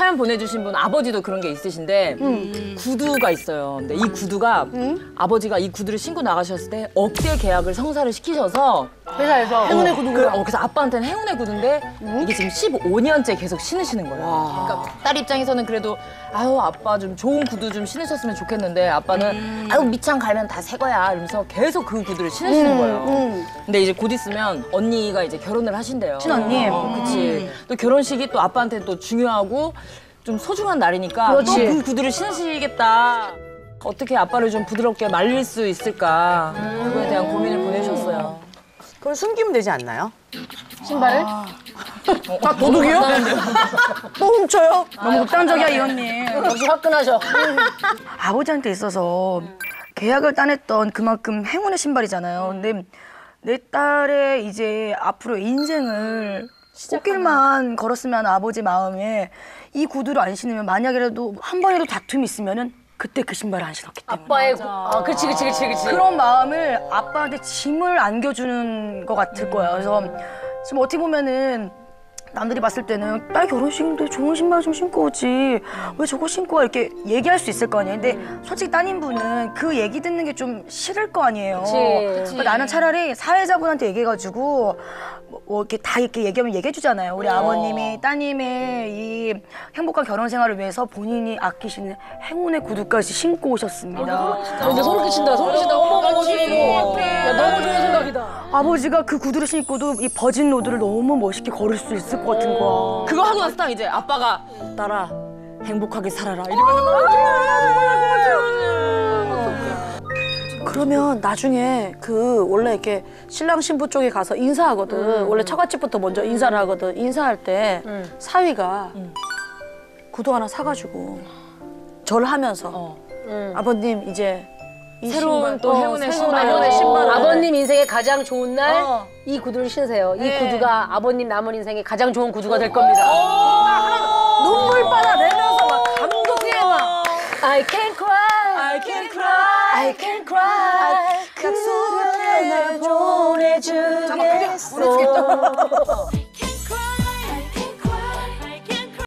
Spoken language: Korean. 사연 보내주신 분 아버지도 그런 게 있으신데 구두가 있어요. 근데 이 구두가 아버지가 이 구두를 신고 나가셨을 때 억대 계약을 성사를 시키셔서 회사에서 행운의 구두가 그래서 아빠한테는 행운의 구두인데 이게 지금 15년째 계속 신으시는 거예요. 그러니까 딸 입장에서는 그래도 아유 아빠 좀 좋은 구두 좀 신으셨으면 좋겠는데 아빠는 아유 밑창 갈면 다 새 거야 이러면서 계속 그 구두를 신으시는 거예요. 근데 이제 곧 있으면 언니가 이제 결혼을 하신대요. 친언니. 그치. 또 결혼식이 또 아빠한테 또 중요하고 좀 소중한 날이니까 또 그 구두를 신으시겠다. 어떻게 아빠를 좀 부드럽게 말릴 수 있을까 그거에 대한 고민을 보내셨어요. 그걸 숨기면 되지 않나요? 신발을? 아 도둑이요? 또 훔쳐요? 너무 극단적이야 이 언니. 역시 화끈하셔. 아버지한테 있어서 계약을 따냈던 그만큼 행운의 신발이잖아요. 근데 내 딸의 이제 앞으로 인생을 꽃길만 걸었으면 아버지 마음에 이 구두를 안 신으면 만약에라도 한 번이라도 다툼이 있으면은 그때 그 신발을 안 신었기 때문에 아빠의 그치 그런 마음을 아빠한테 짐을 안겨주는 것 같을 거야. 그래서 지금 어떻게 보면은 남들이 봤을 때는 딸 결혼식인데 좋은 신발 좀 신고 오지 왜 저거 신고 와 이렇게 얘기할 수 있을 거 아니에요. 근데 솔직히 따님분은 그 얘기 듣는 게 좀 싫을 거 아니에요. 그치. 나는 차라리 사회자분한테 얘기해가지고 뭐 이렇게 다 이렇게 얘기하면 얘기해주잖아요. 우리 아버님이 따님의 이 행복한 결혼 생활을 위해서 본인이 아끼시는 행운의 구두까지 신고 오셨습니다. 근데 소름 끼친다. 소름 끼친다. 어머 야, 너무 좋은 생각이다. 아버지가 그 구두를 신고도 이 버진 로드를 너무 멋있게 걸을 수 있을 것 같은 거야. 그거 하고 나서 딱 이제 아빠가 딸아 행복하게 살아라 이러면서 그러면 나중에 그 원래 이렇게 신랑 신부 쪽에 가서 인사하거든. 원래 처갓집부터 먼저 인사를 하거든. 인사할 때 사위가 구두 하나 사가지고 절하면서 아버님 이제 새로운 또 행운의 신발 아버님 인생의 가장 좋은 날 이 구두를 신으세요. 이 구두가 아버님 남은 인생의 가장 좋은 구두가 될 겁니다. 눈물 빨아내면서 막 감동해 막 I can cry, I can cry, I can cry. 그 소리를 날 보내주겠어.